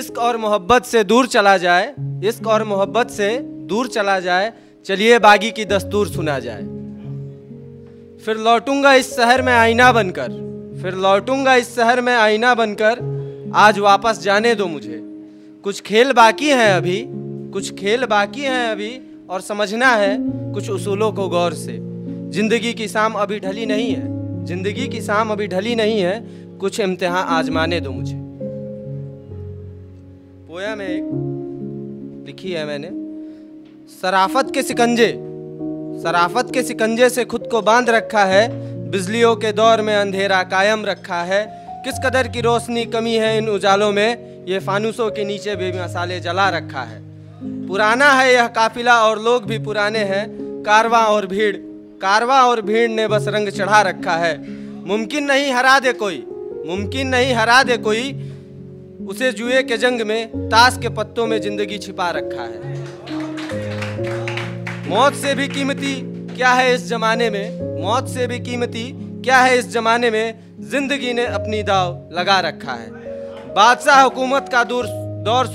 इश्क और मोहब्बत से दूर चला जाए, इश्क और मोहब्बत से दूर चला जाए, चलिए बागी की दस्तूर सुना जाए। फिर लौटूंगा इस शहर में आईना बनकर, फिर लौटूंगा इस शहर में आईना बनकर, आज वापस जाने दो मुझे। कुछ खेल बाकी हैं अभी, कुछ खेल बाकी हैं अभी, और समझना है कुछ उसूलों को गौर से। ज़िंदगी की शाम अभी ढली नहीं है, ज़िंदगी की शाम अभी ढली नहीं है, कुछ इम्तिहान आजमाने दो मुझे। पोया में एक लिखी है मैंने, शराफत के सिकंजे, शराफत के सिकंजे से खुद को बांध रखा है, बिजलियों के दौर में अंधेरा कायम रखा है, किस कदर की रोशनी कमी है इन उजालों में, ये फानूसों के नीचे बेमिसाले जला रखा है। पुराना है यह काफिला और लोग भी पुराने हैं, कारवां और भीड़, कारवां और भीड़ ने बस रंग चढ़ा रखा है। मुमकिन नहीं हरा दे कोई, मुमकिन नहीं हरा दे कोई, उसे जुए के जंग में, ताश के पत्तों में जिंदगी छिपा रखा है। मौत से भी कीमती क्या है इस जमाने में, मौत से भी कीमती क्या है इस जमाने में, जिंदगी ने अपनी दाव लगा रखा है। बादशाह हुकूमत का दौर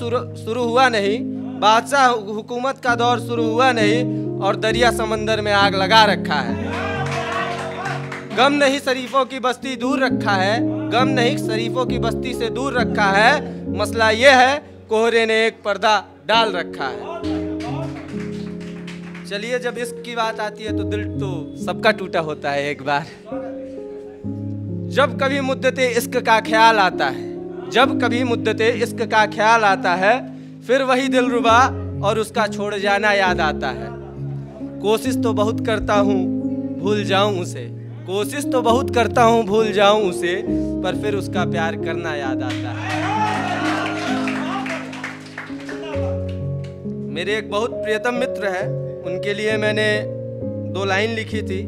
शुरू हुआ नहीं, बादशाह हुकूमत का दौर शुरू हुआ नहीं, और दरिया समंदर में आग लगा रखा है। गम नहीं शरीफों की बस्ती दूर रखा है, गम नहीं शरीफों की बस्ती से दूर रखा है, मसला ये है कोहरे ने एक पर्दा डाल रखा है। चलिए जब इश्क की बात आती है तो दिल तो सबका टूटा होता है एक बार। जब कभी मुद्दते इश्क का ख्याल आता है, जब कभी मुद्दते इश्क का ख्याल आता है, फिर वही दिलरुबा और उसका छोड़ जाना याद आता है। कोशिश तो बहुत करता हूँ भूल जाऊँ उसे, कोशिश तो बहुत करता हूँ भूल जाऊं उसे, पर फिर उसका प्यार करना याद आता है। मेरे एक बहुत प्रियतम मित्र है, उनके लिए मैंने 2 लाइन लिखी थी।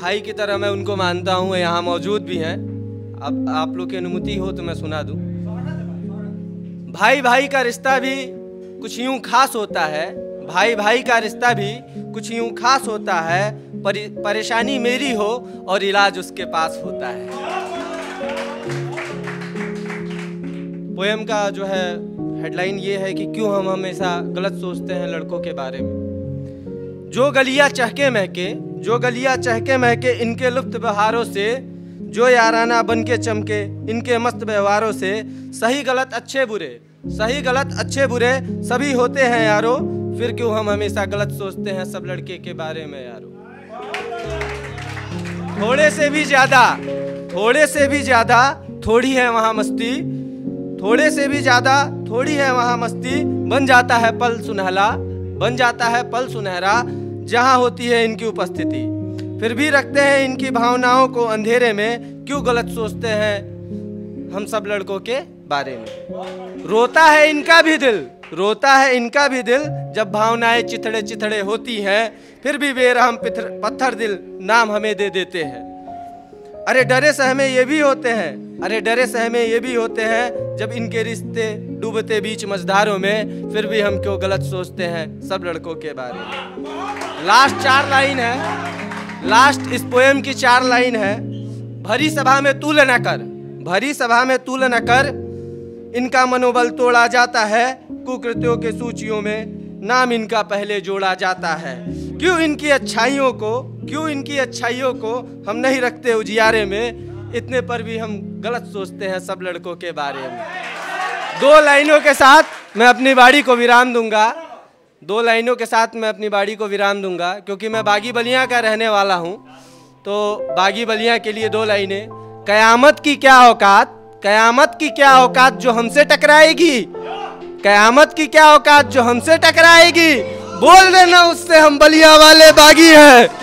भाई की तरह मैं उनको मानता हूँ, यहाँ मौजूद भी हैं। अब आप लोग की अनुमति हो तो मैं सुना दूँ। भाई भाई का रिश्ता भी कुछ यूँ खास होता है, भाई भाई का रिश्ता भी कुछ यूँ खास होता है, परेशानी मेरी हो और इलाज उसके पास होता है। पोएम का जो है हेडलाइन ये है कि क्यों हम हमेशा गलत सोचते हैं लड़कों के बारे में। जो गलियां चहके महके, जो गलियां चहके महके इनके लुफ्त बहारों से, जो याराना बन के चमके इनके मस्त व्यवहारों से, सही गलत अच्छे बुरे, सही गलत अच्छे बुरे सभी होते हैं यारो, फिर क्यों हम हमेशा गलत सोचते हैं सब लड़के के बारे में यारो। थोड़े से भी ज्यादा, थोड़े से भी ज्यादा थोड़ी है वहाँ मस्ती, थोड़े से भी ज्यादा थोड़ी है वहाँ मस्ती, बन जाता है पल सुनहला, बन जाता है पल सुनहरा जहाँ होती है इनकी उपस्थिति। फिर भी रखते हैं इनकी भावनाओं को अंधेरे में, क्यों गलत सोचते हैं हम सब लड़कों के बारे में। रोता है इनका भी दिल, रोता है इनका भी दिल जब भावनाएं चिथड़े चिथड़े होती हैं, फिर भी बेरहम पत्थर दिल नाम हमें दे देते हैं। अरे डरे सहमे ये भी होते हैं, अरे डरे सहमे ये भी होते हैं जब इनके रिश्ते डूबते बीच मझधारों में, फिर भी हम क्यों गलत सोचते हैं सब लड़कों के बारे में। लास्ट 4 लाइन है, लास्ट इस पोएम की 4 लाइन है। भरी सभा में तूल न कर, भरी सभा में तूल न कर, इनका मनोबल तोड़ा जाता है, कुकृत्यों के सूचियों में नाम इनका पहले जोड़ा जाता है। क्यों इनकी अच्छाइयों को, क्यों इनकी अच्छाइयों को हम नहीं रखते उजियारे में, इतने पर भी हम गलत सोचते हैं सब लड़कों के बारे में। 2 लाइनों के साथ मैं अपनी बाड़ी को विराम दूंगा, 2 लाइनों के साथ मैं अपनी बाड़ी को विराम दूंगा, क्योंकि मैं बागी बलिया का रहने वाला हूँ। तो बागी बलिया के लिए 2 लाइनें। कयामत की क्या औकात, कयामत की क्या औकात जो हमसे टकराएगी, कयामत की क्या औकात जो हमसे टकराएगी, बोल देना उससे हम बलिया वाले बागी हैं।